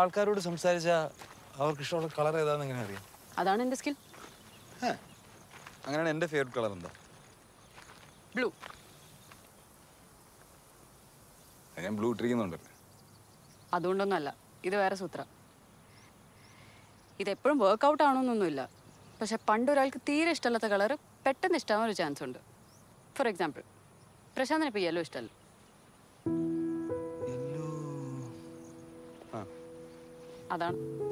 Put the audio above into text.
ആൾക്കാരോട് സംസാരിച്ചാൽ അവർക്ക് ഇഷ്ടമുള്ള കളർ ഏതാണെന്ന് എങ്ങനെ അറിയാം? അതാണ് എൻ്റെ സ്കിൽ. അങ്ങനെയാണ് എൻ്റെ ഫേവറേറ്റ് കളർ എന്താ? ബ്ലൂ. ഞാൻ ബ്ലൂ ഇട്ടിരിക്കുന്നുണ്ടല്ലോ. അതുകൊണ്ടൊന്നല്ല, ഇത് വേറെ സൂത്രം. ഇതെപ്പോഴും വർക്കൗട്ട് ആണോന്നൊന്നുമില്ല, പക്ഷെ പണ്ടൊരാൾക്ക് തീരെ ഇഷ്ടമല്ലാത്ത കളർ പെട്ടെന്ന് ഇഷ്ടമാവാൻ ഒരു ചാൻസ് ഉണ്ട്. ഫോർ എക്സാമ്പിൾ, പ്രശാന്തിന് ഇപ്പോൾ യെല്ലോ ഇഷ്ടമല്ല. അതാണ്